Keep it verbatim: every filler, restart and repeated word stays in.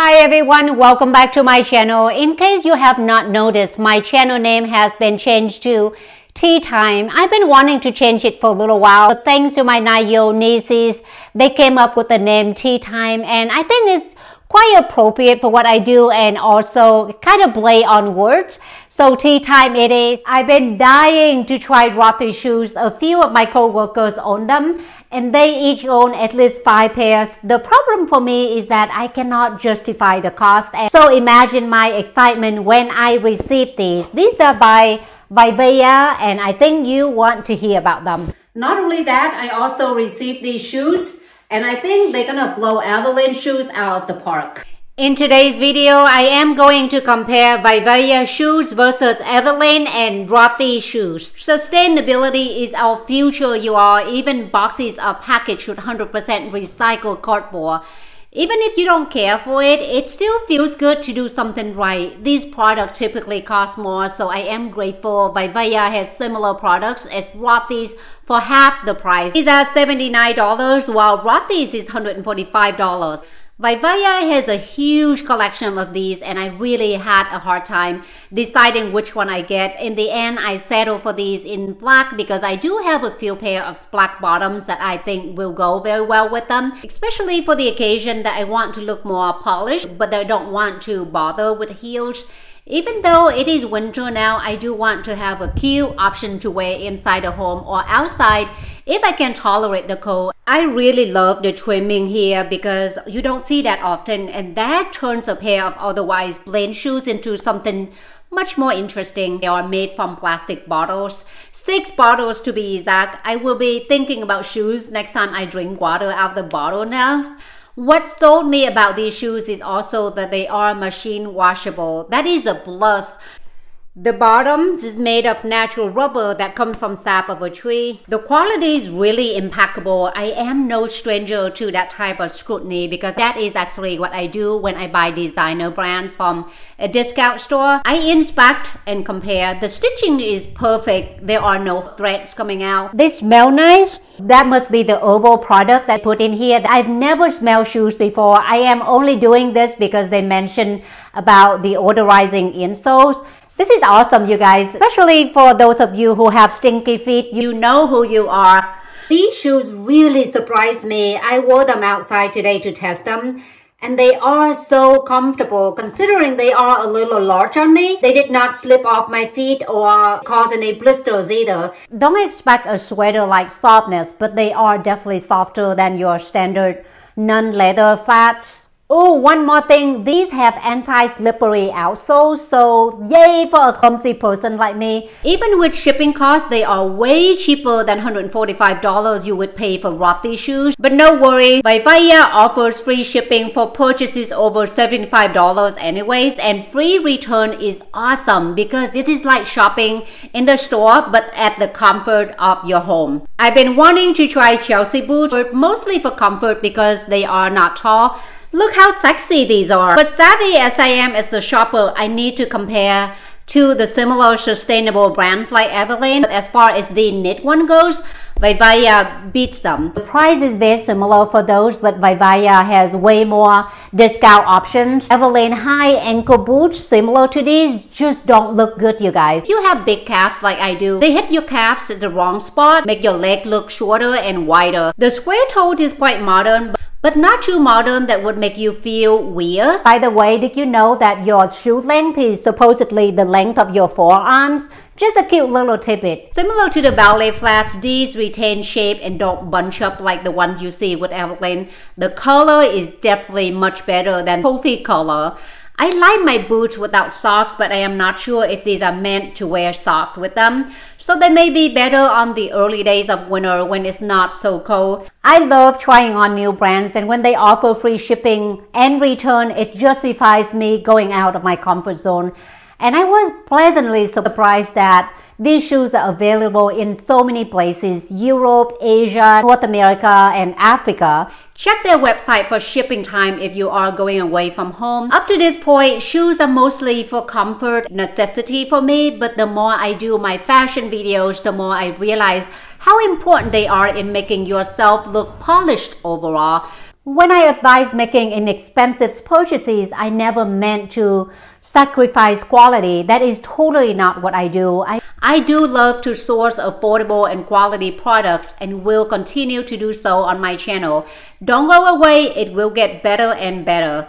Hi everyone, welcome back to my channel. In case you have not noticed, my channel name has been changed to Tea Time. I've been wanting to change it for a little while, but thanks to my nine-year-old nieces, they came up with the name Tea Time, and I think it's quite appropriate for what I do and also kind of play on words. So tea time it is. I've been dying to try Rothy's shoes. A few of my co-workers own them and they each own at least five pairs. The problem for me is that I cannot justify the cost. And so imagine my excitement when I received these. These are by Vivaia and I think you want to hear about them. Not only that, I also received these shoes. And I think they're gonna blow Everlane shoes out of the park. In today's video, I am going to compare Vivaia shoes versus Everlane and Rothy's shoes. Sustainability is our future, you all. Even boxes are packaged with one hundred percent recycled cardboard. Even if you don't care for it, it still feels good to do something right. These products typically cost more, so I am grateful Vivaia has similar products as Rothy's for half the price. These are seventy-nine dollars, while Rothy's is one hundred forty-five dollars. Vivaia has a huge collection of these, and I really had a hard time deciding which one I get. In the end, I settled for these in black because I do have a few pair of black bottoms that I think will go very well with them, especially for the occasion that I want to look more polished, but I don't want to bother with heels. Even though it is winter now, I do want to have a cute option to wear inside the home or outside if I can tolerate the cold. I really love the trimming here because you don't see that often, and that turns a pair of otherwise plain shoes into something much more interesting. They are made from plastic bottles, six bottles to be exact. I will be thinking about shoes next time I drink water out of the bottle now. What sold me about these shoes is also that they are machine washable. That is a plus. The bottoms is made of natural rubber that comes from sap of a tree. The quality is really impeccable. I am no stranger to that type of scrutiny because that is actually what I do when I buy designer brands from a discount store. I inspect and compare. The stitching is perfect. There are no threads coming out. They smell nice. That must be the herbal product that I put in here. I've never smelled shoes before. I am only doing this because they mentioned about deodorizing insoles. This is awesome, you guys, especially for those of you who have stinky feet. You know who you are. These shoes really surprised me. I wore them outside today to test them. And they are so comfortable. Considering they are a little large on me, they did not slip off my feet or cause any blisters either. Don't expect a sweater-like softness, but they are definitely softer than your standard non-leather flats. Oh, one more thing, these have anti-slippery outsoles, so yay for a clumsy person like me. Even with shipping costs, they are way cheaper than one hundred forty-five dollars you would pay for Rothy's shoes. But no worry, Vivaia offers free shipping for purchases over seventy-five dollars anyways, and free return is awesome because it is like shopping in the store but at the comfort of your home. I've been wanting to try Chelsea boots, but mostly for comfort because they are not tall. Look how sexy these are. But savvy as I am as a shopper, I need to compare to the similar sustainable brands like Everlane. But as far as the knit one goes, Vivaia beats them. The price is very similar for those, but Vivaia has way more discount options. Everlane high ankle boots similar to these just don't look good, you guys. If you have big calves like I do, they hit your calves at the wrong spot, make your leg look shorter and wider. The square-toed is quite modern, but But not too modern that would make you feel weird. By the way, did you know that your shoe length is supposedly the length of your forearms? Just a cute little tidbit. Similar to the ballet flats, these retain shape and don't bunch up like the ones you see with Everlane. The color is definitely much better than coffee color. I like my boots without socks, but I am not sure if these are meant to wear socks with them. So they may be better on the early days of winter when it's not so cold. I love trying on new brands, and when they offer free shipping and return, it justifies me going out of my comfort zone. And I was pleasantly surprised that these shoes are available in so many places: Europe, Asia, North America, and Africa. Check their website for shipping time if you are going away from home. Up to this point, shoes are mostly for comfort, necessity for me, but the more I do my fashion videos, the more I realize how important they are in making yourself look polished overall. When I advise making inexpensive purchases, I never meant to sacrifice quality. That is totally not what I do. I, I do love to source affordable and quality products and will continue to do so on my channel. Don't go away, it will get better and better.